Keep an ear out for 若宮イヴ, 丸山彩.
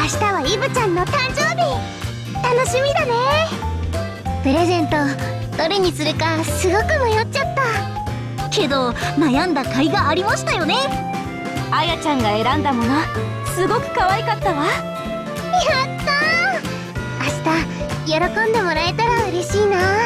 明日はイブちゃんの誕生日、楽しみだね。プレゼントどれにするかすごく迷っちゃったけど、悩んだ甲斐がありましたよね。あやちゃんが選んだものすごく可愛かったわ。やったー、明日喜んでもらえたら嬉しいな。